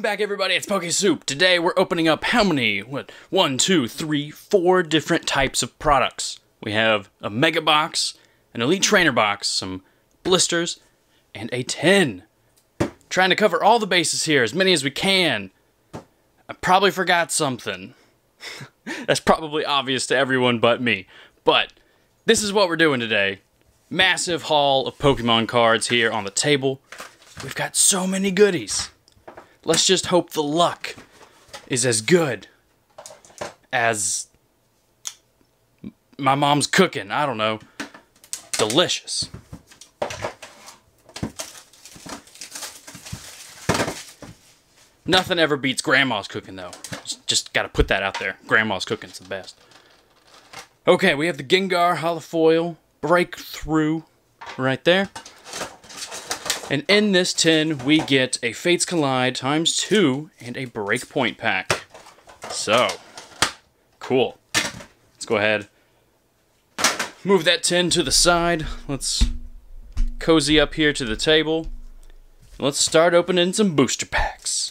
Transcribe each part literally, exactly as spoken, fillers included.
Welcome back, everybody. It's PokeSoup. Today we're opening up how many? What? One, two, three, four different types of products. We have a Mega Box, an Elite Trainer Box, some blisters, and a tin. Trying to cover all the bases here, as many as we can. I probably forgot something. That's probably obvious to everyone but me. But this is what we're doing today. Massive haul of Pokemon cards here on the table. We've got so many goodies. Let's just hope the luck is as good as my mom's cooking. I don't know. Delicious. Nothing ever beats grandma's cooking, though. Just gotta put that out there. Grandma's cooking's the best. Okay, we have the Gengar Holofoil Breakthrough right there. And in this tin, we get a Fates Collide times two and a Breakpoint pack. So, cool. Let's go ahead, move that tin to the side. Let's cozy up here to the table. Let's start opening some booster packs.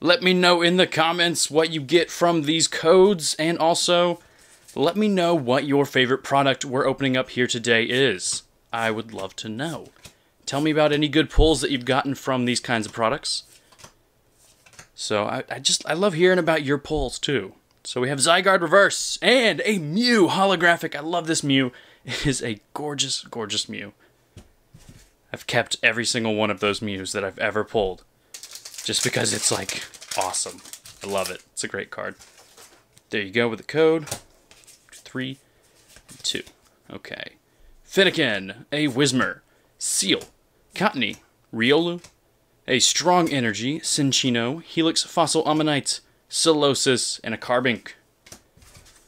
Let me know in the comments what you get from these codes, and also let me know what your favorite product we're opening up here today is. I would love to know. Tell me about any good pulls that you've gotten from these kinds of products. So I, I just, I love hearing about your pulls too. So we have Zygarde Reverse and a Mew Holographic. I love this Mew. It is a gorgeous, gorgeous Mew. I've kept every single one of those Mews that I've ever pulled just because it's like awesome. I love it. It's a great card. There you go with the code. Three, two. Okay. Finnegan, a Whismur, Seal, Cottonee, Riolu, a Strong Energy, Cinccino, Helix Fossil, Omanite, Solosis, and a Carbink.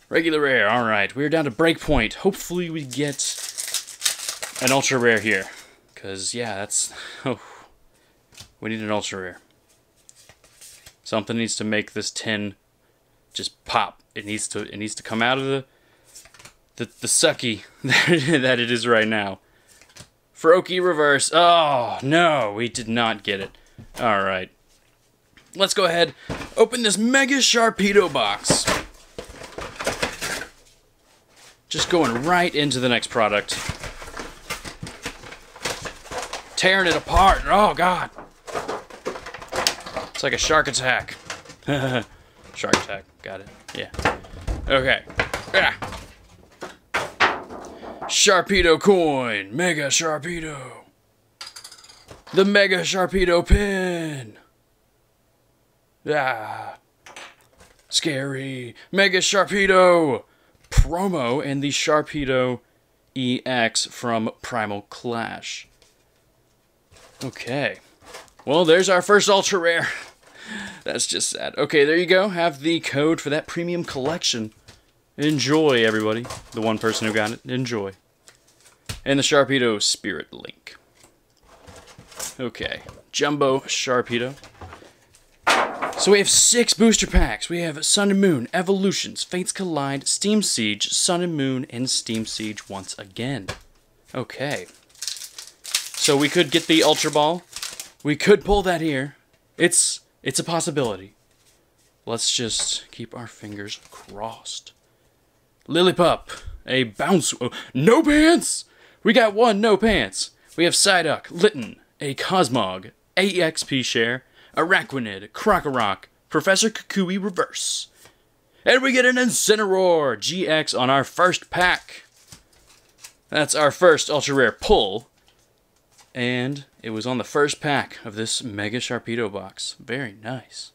Regular rare. All right, we're down to Breakpoint. Hopefully we get an ultra rare here, because yeah, that's oh, we need an ultra rare. Something needs to make this tin just pop. It needs to. It needs to come out of the. The, the sucky that it is right now. Froakie Reverse. Oh, no, we did not get it. All right. Let's go ahead, open this Mega Sharpedo box. Just going right into the next product. Tearing it apart. Oh, God. It's like a shark attack. Shark attack. Got it. Yeah. Okay. Yeah. Sharpedo coin, Mega Sharpedo, the Mega Sharpedo pin, ah, scary, Mega Sharpedo promo, and the Sharpedo E X from Primal Clash. Okay, well there's our first ultra rare. That's just sad. Okay, there you go, have the code for that premium collection. Enjoy, everybody. The one person who got it, enjoy. And the Sharpedo Spirit Link. Okay, Jumbo Sharpedo. So we have six booster packs. We have Sun and Moon, Evolutions, Fates Collide, Steam Siege, Sun and Moon, and Steam Siege once again. Okay. So we could get the Ultra Ball. We could pull that here. It's, it's a possibility. Let's just keep our fingers crossed. Lillipup, a bounce, oh, no pants! We got one no pants. We have Psyduck, Litten, a Cosmog, A X P share, Araquanid, Crocorock, Professor Kukui Reverse. And we get an Incineroar G X on our first pack. That's our first ultra rare pull. And it was on the first pack of this Mega Sharpedo box. Very nice.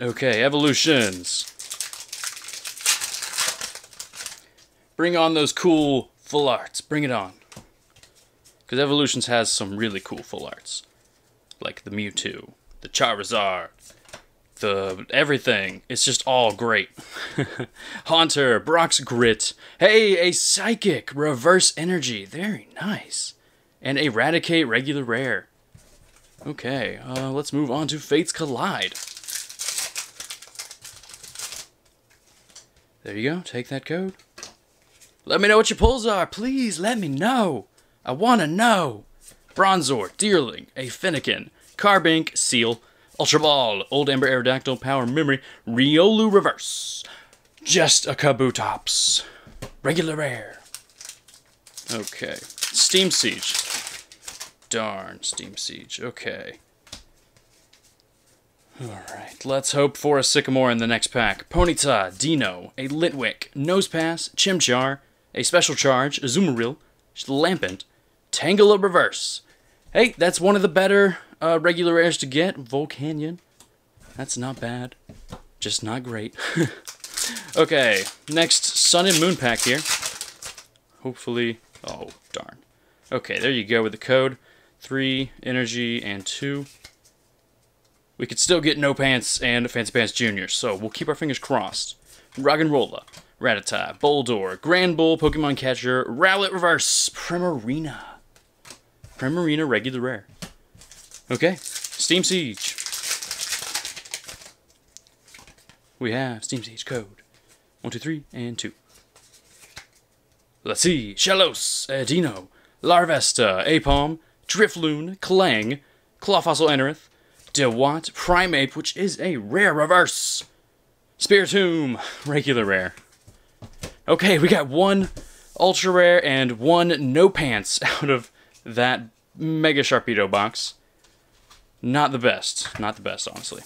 Okay, Evolutions. Bring on those cool full arts. Bring it on. Because Evolutions has some really cool full arts. Like the Mewtwo, the Charizard, the everything. It's just all great. Haunter, Brock's Grit. Hey, a Psychic, Reverse Energy. Very nice. And Eradicate, regular rare. Okay, uh, let's move on to Fates Collide. There you go, take that code. Let me know what your pulls are, please let me know. I wanna know. Bronzor, Deerling, a Finnekin, Carbink, Seal, Ultra Ball, Old Ember Aerodactyl, Power Memory, Riolu Reverse, just a Kabutops, regular rare. Okay, Steam Siege. Darn, Steam Siege, okay. Alright, let's hope for a Sycamore in the next pack. Ponyta, Dino, a Litwick, Nosepass, Chimchar, a Special Charge, Azumarill, Lampent, Tangela Reverse. Hey, that's one of the better uh, regular rares to get. Volcanion. That's not bad. Just not great. Okay, next Sun and Moon pack here. Hopefully... oh, darn. Okay, there you go with the code. Three, energy, and two. We could still get No Pants and Fancy Pants Junior, so we'll keep our fingers crossed. Roggenrola, Rattata, Boldore, Grand Bull, Pokemon Catcher, Rowlet Reverse, Primarina. Primarina regular rare. Okay, Steam Siege. We have Steam Siege code. One, two, three, and two. Let's see. Shellos, Edino, Larvesta, Apom, Drifloon, Clang, Clawfossil Anorith, Dewatt, Primeape, which is a rare reverse. Spiritomb, regular rare. Okay, we got one ultra rare and one No Pants out of that Mega Sharpedo box. Not the best. Not the best, honestly.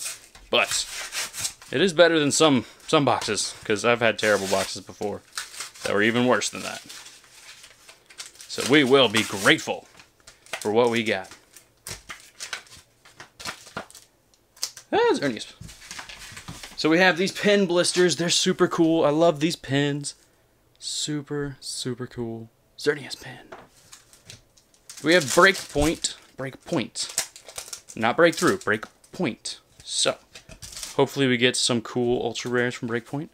But it is better than some some boxes, because I've had terrible boxes before that were even worse than that. So we will be grateful for what we got. That's Ernie's. So we have these pin blisters. They're super cool. I love these pins. Super, super cool. Xerneas pin. We have Breakpoint. Breakpoint. Not Breakthrough. Breakpoint. So, hopefully we get some cool ultra rares from Breakpoint,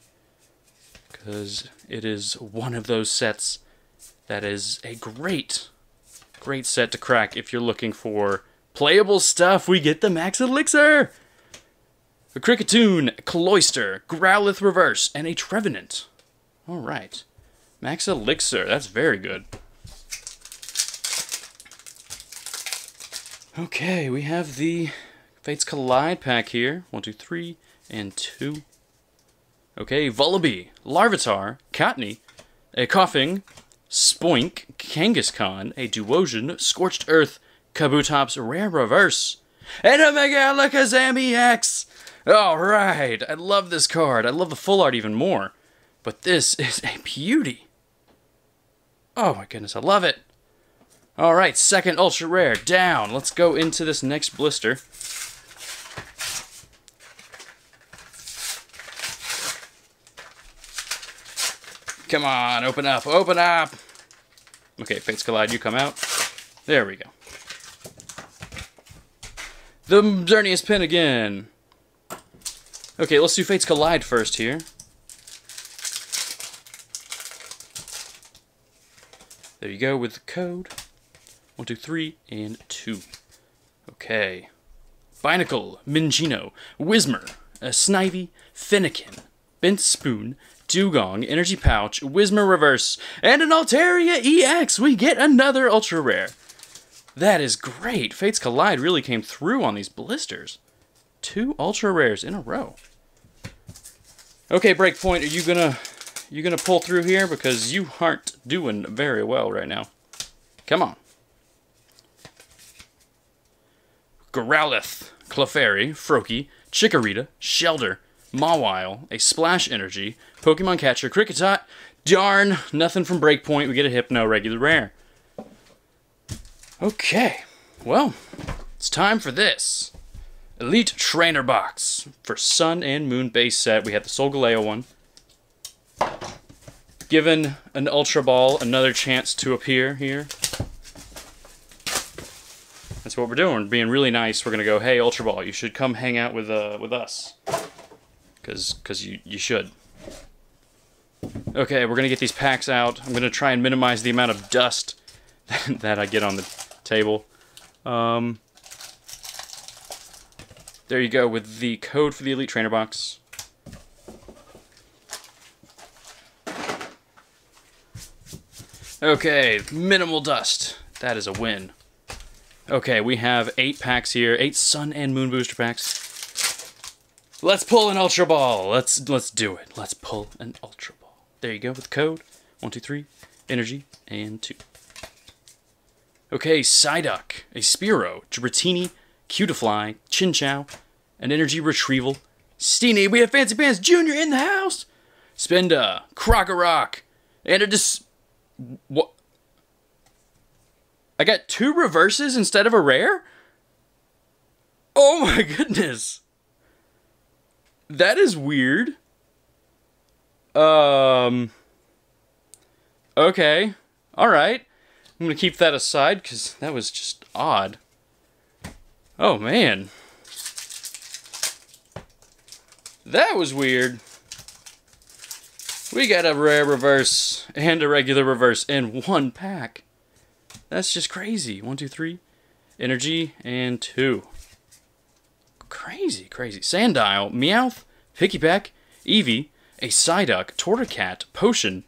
because it is one of those sets that is a great, great set to crack if you're looking for playable stuff. We get the Max Elixir! A Cricketune, Cloyster, Growlithe Reverse, and a Trevenant. Alright. Max Elixir, that's very good. Okay, we have the Fates Collide pack here. One, two, three, and two. Okay, Vullaby, Larvitar, Cottonee, a Koffing, Spoink, Kangaskhan, a Duosian, Scorched Earth, Kabutops Rare Reverse, and a Mega Alakazam E X! Alright, I love this card. I love the full art even more. But this is a beauty. Oh my goodness, I love it. Alright, second ultra rare down. Let's go into this next blister. Come on, open up, open up! Okay, Fates Collide, you come out. There we go. The Xerneas pin again. Okay, let's do Fates Collide first here. There you go with the code. One, two, three, and two. Okay. Binacle, Minccino, Whismur, a Snivy, Finnekin, Bent Spoon, Dewgong, Energy Pouch, Whismur Reverse, and an Altaria E X! We get another ultra rare. That is great. Fates Collide really came through on these blisters. Two ultra rares in a row. Okay, Breakpoint, are you gonna you gonna pull through here, because you aren't doing very well right now? Come on. Growlithe, Clefairy, Froakie, Chikorita, Shellder, Mawile, a Splash Energy, Pokemon Catcher, Cricketot. Darn, nothing from Breakpoint. We get a Hypno regular rare. Okay, well, it's time for this Elite Trainer Box for Sun and Moon base set. We have the Solgaleo one. Given an Ultra Ball another chance to appear here. That's what we're doing. We're being really nice. We're gonna go, hey, Ultra Ball, you should come hang out with uh with us, cause cause you you should. Okay, we're gonna get these packs out. I'm gonna try and minimize the amount of dust that I get on the table. Um. There you go with the code for the Elite Trainer Box. Okay, minimal dust. That is a win. Okay, we have eight packs here. Eight Sun and Moon booster packs. Let's pull an Ultra Ball. Let's let's do it. Let's pull an Ultra Ball. There you go with the code. One, two, three, energy, and two. Okay, Psyduck, a Spearow, Dratini, Cutafly, Chinchou, an energy retrieval. Steenie, we have Fancy Pants Junior in the house! Spinda, Crocorock, and a dis... What? I got two reverses instead of a rare? Oh my goodness! That is weird. Um... Okay. Alright. I'm gonna keep that aside, because that was just odd. Oh, man. That was weird. We got a rare reverse and a regular reverse in one pack. That's just crazy. One, two, three. Energy and two. Crazy, crazy. Sandile, Meowth, Pickipack, Eevee, a Psyduck, Tortercat, Potion,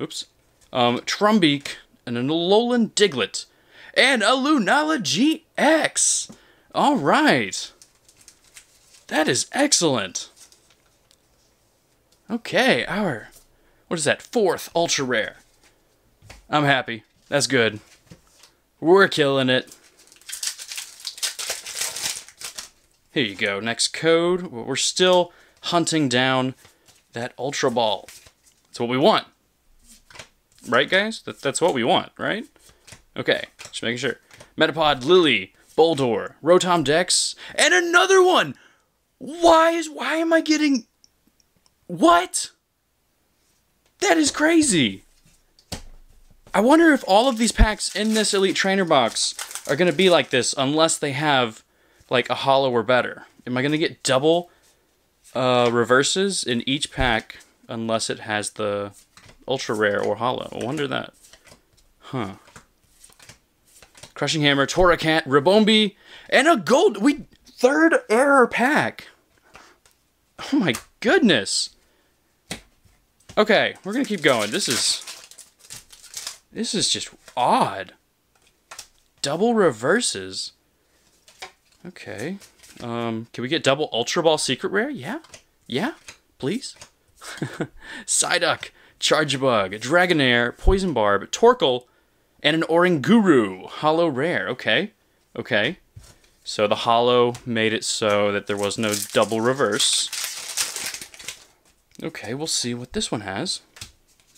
oops, um, Trumbeak, and an Alolan Diglett, and a Lunala G X! Alright! That is excellent! Okay, our... What is that? Fourth Ultra Rare. I'm happy. That's good. We're killing it. Here you go. Next code. We're still hunting down that Ultra Ball. That's what we want. Right, guys? That, that's what we want, right? Okay, just making sure. Metapod, Lily, Boldor, Rotom Dex, and another one! Why is... Why am I getting... What? That is crazy! I wonder if all of these packs in this Elite Trainer box are going to be like this unless they have, like, a holo or better. Am I going to get double uh, reverses in each pack unless it has the... Ultra Rare or Holo. I wonder that. Huh. Crushing Hammer, Torracat, Riboombi, and a gold... We... Third error pack. Oh my goodness. Okay, we're gonna keep going. This is... This is just odd. Double reverses. Okay. Um, can we get double Ultra Ball Secret Rare? Yeah? Yeah? Please? Psyduck. Chargebug, Dragonair, Poison Barb, Torkoal, and an Oranguru. Holo Rare. Okay. Okay. So the holo made it so that there was no double reverse. Okay, we'll see what this one has.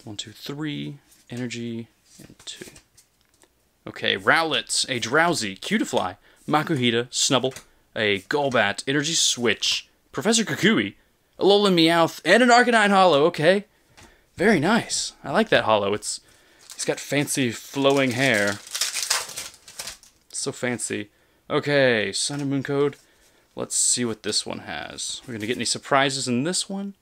One, two, three. Energy, and two. Okay, Rowlets, a Drowsy, Cutafly, Makuhita, Snubble, a Golbat, Energy Switch, Professor Kukui, Alolan Meowth, and an Arcanine holo. Okay. Very nice. I like that holo. It's it's got fancy flowing hair. It's so fancy. Okay, Sun and Moon code. Let's see what this one has. We're gonna get any surprises in this one.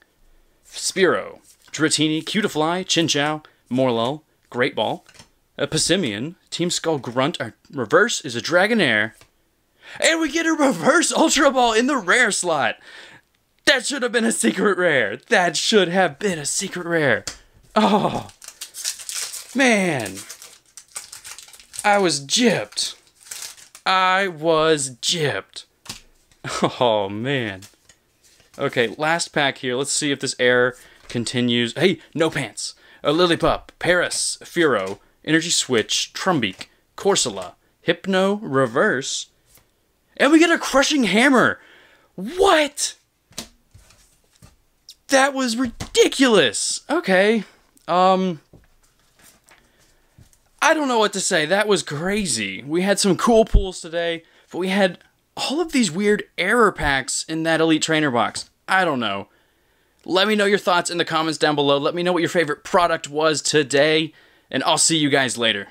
Spearow, Dratini, Cutafly, Chinchou, Morlul, Great Ball, a Passimian, Team Skull Grunt. Our reverse is a Dragonair, and we get a reverse Ultra Ball in the rare slot. That should have been a secret rare. That should have been a secret rare. Oh, man. I was gypped. I was gypped. Oh, man. Okay, last pack here. Let's see if this error continues. Hey, no pants. A Lillipup, Paris, Furo, Energy Switch, Trumbeak, Corsola, Hypno, Reverse. And we get a Crushing Hammer. What? That was ridiculous! Okay, um... I don't know what to say, that was crazy. We had some cool pulls today, but we had all of these weird error packs in that Elite Trainer box. I don't know. Let me know your thoughts in the comments down below, let me know what your favorite product was today, and I'll see you guys later.